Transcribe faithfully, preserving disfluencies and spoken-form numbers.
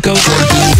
Go, go, go.